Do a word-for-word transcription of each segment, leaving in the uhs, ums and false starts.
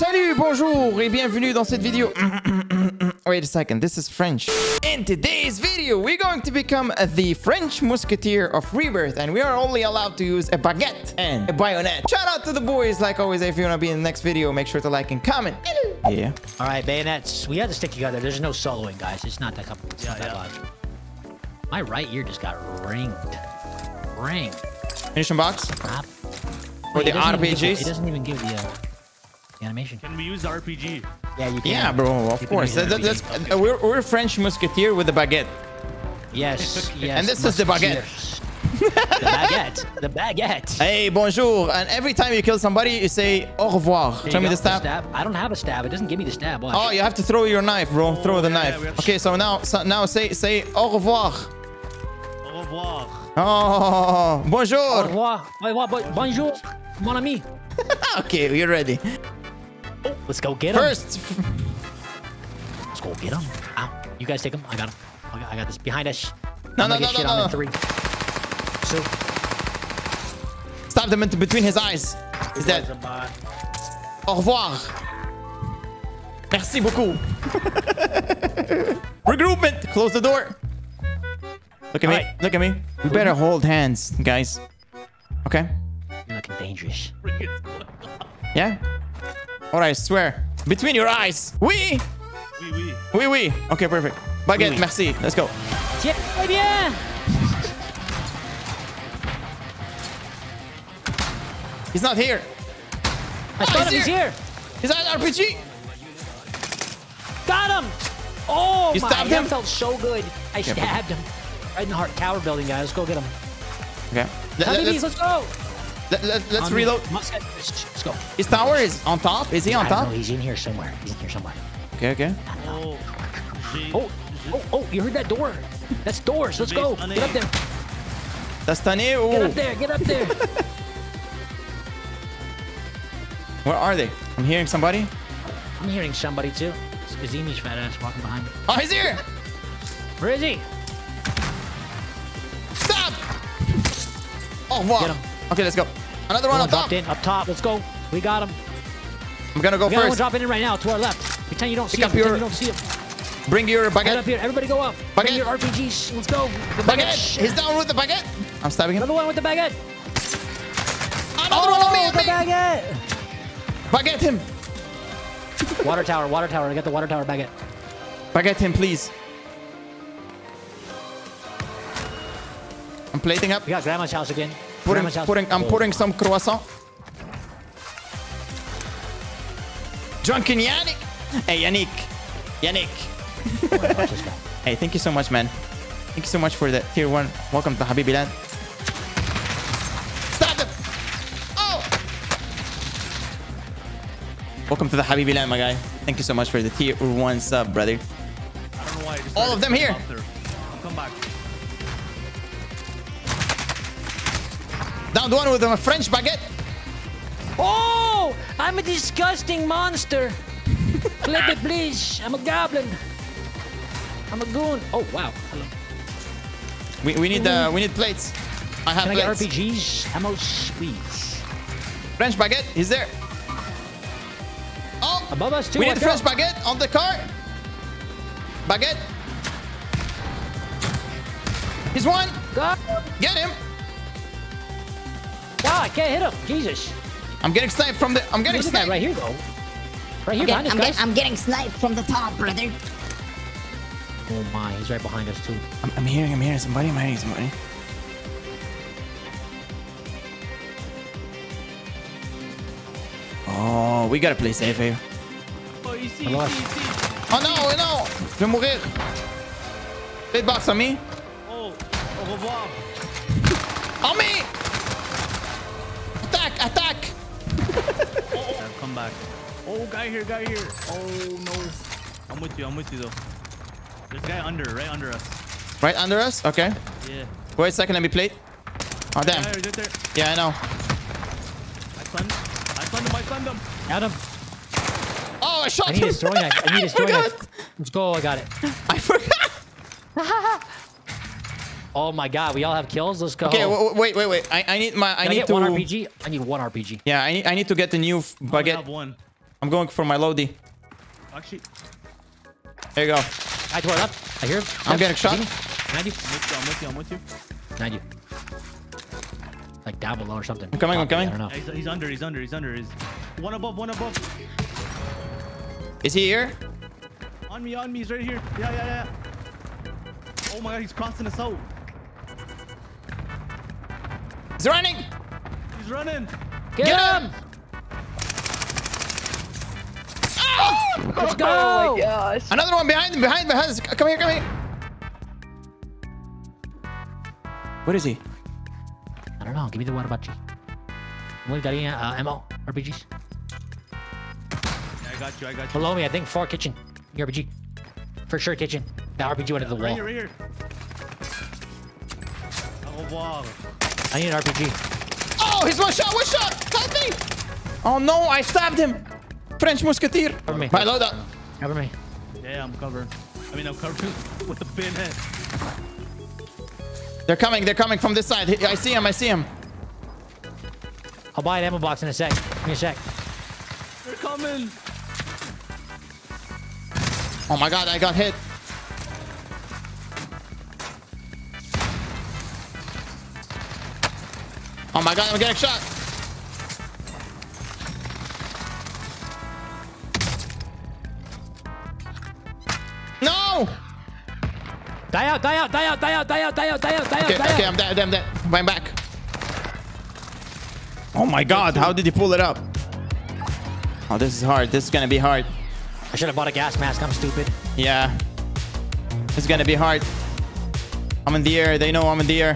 Salut, bonjour, et bienvenue dans cette vidéo. Wait a second, this is French. In today's video, we're going to become the French musketeer of Rebirth, and we are only allowed to use a baguette and a bayonet. Shout out to the boys, like always. If you want to be in the next video, make sure to like and comment. Yeah. All right, bayonets. We have to stick together. There's no soloing, guys. It's not that complicated. Yeah, yeah. That my right ear just got ringed. Ringed. Mission box. Ah. Or the R P Gs. It doesn't even give the... Uh... Animation. Can we use the R P G? Yeah, you can. Yeah, bro, of course. That, that, that's, okay. uh, we're, we're French musketeer with a baguette. Yes, yes. And this musketeer. Is the baguette. The baguette. The baguette. Hey, bonjour. And every time you kill somebody, you say au revoir. Show me the stab. the stab. I don't have a stab. It doesn't give me the stab. Watch. Oh, you have to throw your knife, bro. Oh, throw the yeah, knife. Okay, so now, so now say say au revoir. Au revoir. Oh, bonjour. Au revoir. Bonjour, bonjour mon ami. Okay, we're ready. Let's go get him. First. Let's go get him. Ow. You guys take him. I got him. I got, I got this. Behind us. No, I'm no, no, no, no. Three. Two. Stab them into between his eyes. He's dead. Au revoir. Merci beaucoup. Regroupment. Close the door. Look at All me. Right. Look at me. We better hold hands, guys. Okay? You're looking dangerous. Yeah? Or I swear, between your eyes. Oui. Oui, oui. Oui, oui. Okay, perfect. Baguette, oui, oui. Merci. Let's go. Tiens, eh bien. He's not here. I oh, he's, he's here. here. He's at R P G. Got him. Oh, you my. Stabbed him? That felt so good. I okay, stabbed him. Right in the heart. Tower building, guys. Let's go get him. Okay. Habibies, let's go. Let, let, let's um, reload. Let's go. His tower is on top. Is he on I top? No, he's in here somewhere. He's in here somewhere. Okay, okay. Oh, oh, oh, oh, you heard that door. That's doors. Let's go. Get up there. That's Tane. Oh. Get up there. Get up there. Where are they? I'm hearing somebody. I'm hearing somebody too. It's Azimi's fat ass walking behind me. Oh, he's here. Where is he? Stop. Oh, wow. Get him. Okay, let's go. Another one, one up top. In, up top. Let's go. We got him. I'm going to go we got first. One dropping in right now to our left. Pretend you don't see him. Pretend your, you don't see him. Bring your baguette. Get up here. Everybody go up. Baguette. Bring your R P Gs. Let's go. The baguette. baguette. He's down with the baguette. I'm stabbing him. Another one with the baguette. Another oh, one on me. On the me. baguette. Baguette him. Water tower. Water tower. I got the water tower baguette. Baguette him, please. I'm plating up. We got Grandma's house again. Putting, putting, I'm putting some croissant. Drunken Yannick. Hey, Yannick. Yannick. Hey, thank you so much, man. Thank you so much for the tier one. Welcome to Habibiland. Stop them. Oh. Welcome to the Habibiland, my guy. Thank you so much for the tier one sub, brother. I don't know why. All of them here. I'll come back. Downed one with a French baguette. Oh, I'm a disgusting monster. Flip it, please. I'm a goblin. I'm a goon. Oh wow. Hello. We we need the uh, we need plates. I have Can plates. I get R P Gs, ammo, sweets. French baguette is there. Oh, above us too. We need the French baguette on the car. Baguette. He's one. Go. Get him. Wow, I can't hit him. Jesus. I'm getting sniped from the... I'm getting sniped. Right here, though. Right here, I'm behind get, us, I'm guys. Get, I'm getting sniped from the top, brother. Oh, my. He's right behind us, too. I'm, I'm hearing him here. Somebody, I'm hearing somebody. Oh, we gotta play safe here. Oh, you see, you see, you see. Oh, no, oh, no. Je vais mourir. Big box on me. Oh, au revoir. On me. Attack! Attack! Oh, come back. Oh, guy here, guy here. Oh, no. I'm with you. I'm with you, though. There's a guy under, right under us. Right under us? Okay. Yeah. Wait a second, let me plate. Oh, damn. Yeah, right there. Yeah, I know. I climbed. I climbed him. I climbed him. Got him. Oh, I shot him. I need his throwing axe. I need his throwing axe. Let's go. I got it. I forgot. Oh my God! We all have kills. Let's go. Okay, wait, wait, wait. I, I need my. I Can need I get to. One R P G. I need one R P G. Yeah, I need. I need to get the new baguette. I only have one. I'm going for my low D. Actually. There you go. I tore it up. I hear him. I'm getting shot. ninety. I'm with you. I'm with you. ninety. Like down below or something. I'm coming. I'm coming. I don't know. He's, he's under. He's under. He's under. He's one above. One above. Is he here? On me. On me. He's right here. Yeah. Yeah. Yeah. Oh my God. He's crossing us out. He's running. He's running. Get, Get him. him. Oh! Let's go. Oh my gosh. Another one behind him. Behind. Behind us. Come here. Come here. What is he? I don't know. Give me the water bottle. We got any uh, ammo? R P Gs? I got you. I got you. Below me, I think. Far kitchen. Your R P G. For sure, kitchen. The R P G went into the wall. Right here, right here. Oh, wow. I need an R P G. Oh, he's one shot. One shot. Help me. Oh, no. I stabbed him. French musketeer. Cover me. My loadout. Cover me. Yeah, I'm covered. I mean, I'm covered with the pinhead. They're coming, they're coming from this side. I see him, I see him. I'll buy an ammo box in a sec. Give me a sec. They're coming. Oh my God, I got hit. Oh my God, I'm getting shot. No! Die out, die out, die out, die out, die out, die out, die out, die okay, out, die okay, out. Okay, I'm dead, I'm dead. I'm back. Oh my God, how did he pull it up? Oh, this is hard. This is gonna be hard. I should have bought a gas mask. I'm stupid. Yeah. It's gonna be hard. I'm in the air. They know I'm in the air.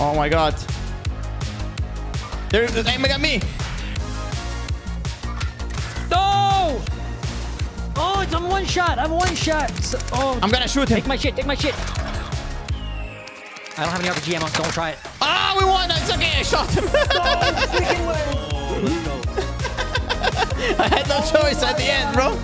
Oh my God. They're aiming at me. No! Oh, it's, I'm one shot. I'm one shot. So, oh, I'm gonna shoot him. Take my shit. Take my shit. I don't have any R P G ammo. Don't try it. Ah, oh, we won. It's okay. I shot him. No, freaking way. Oh, let's go. I had no oh, choice at the God. end, bro.